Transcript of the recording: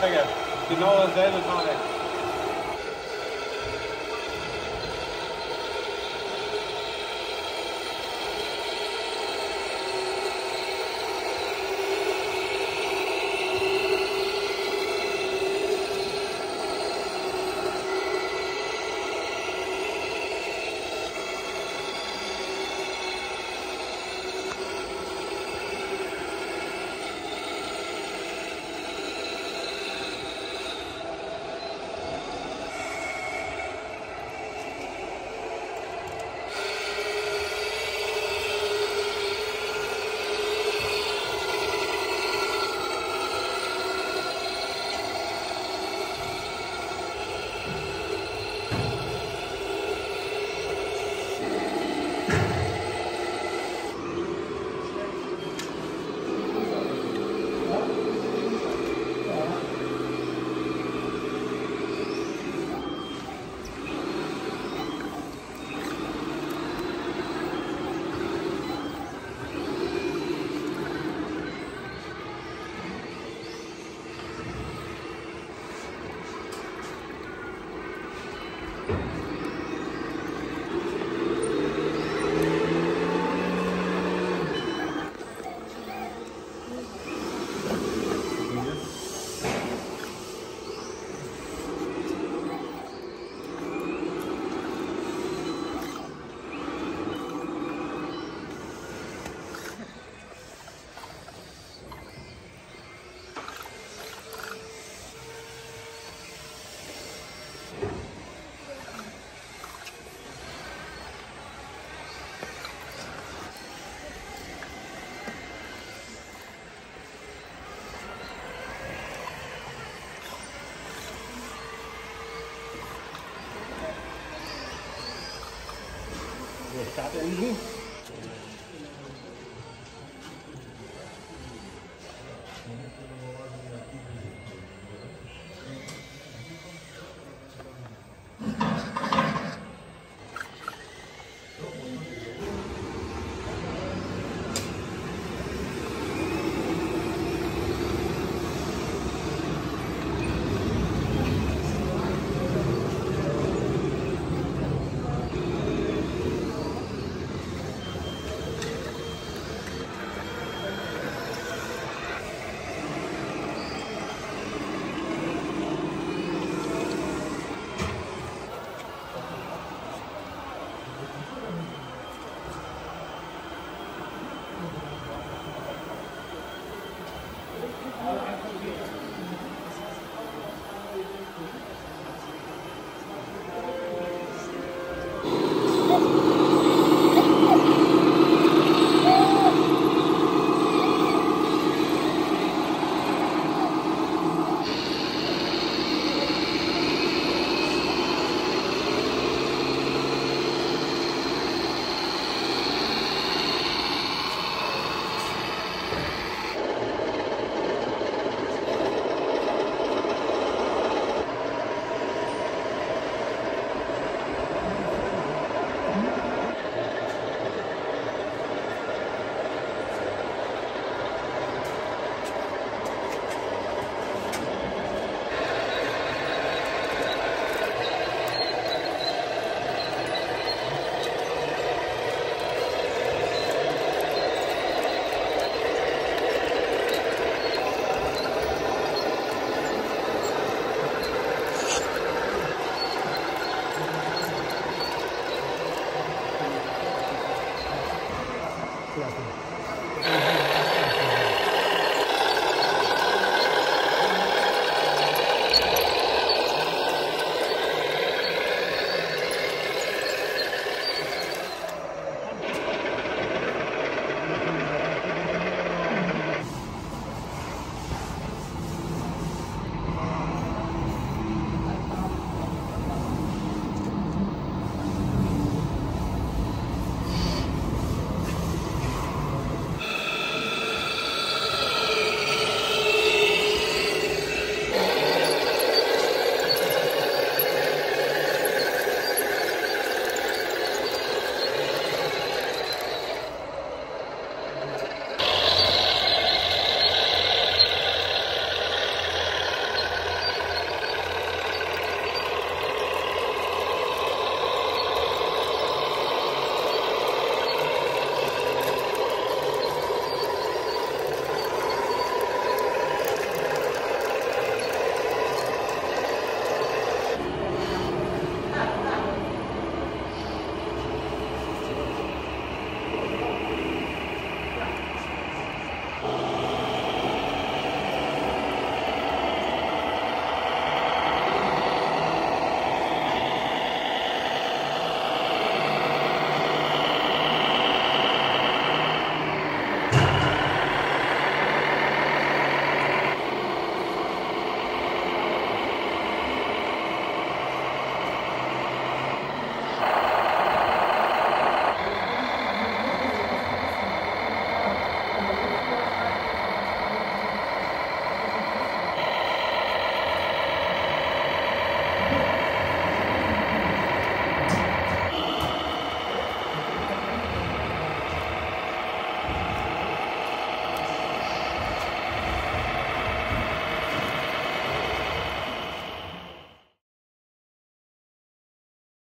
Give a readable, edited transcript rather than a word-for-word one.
Zeigefinger. Genau dasselbe Fahrwerk. Start engine.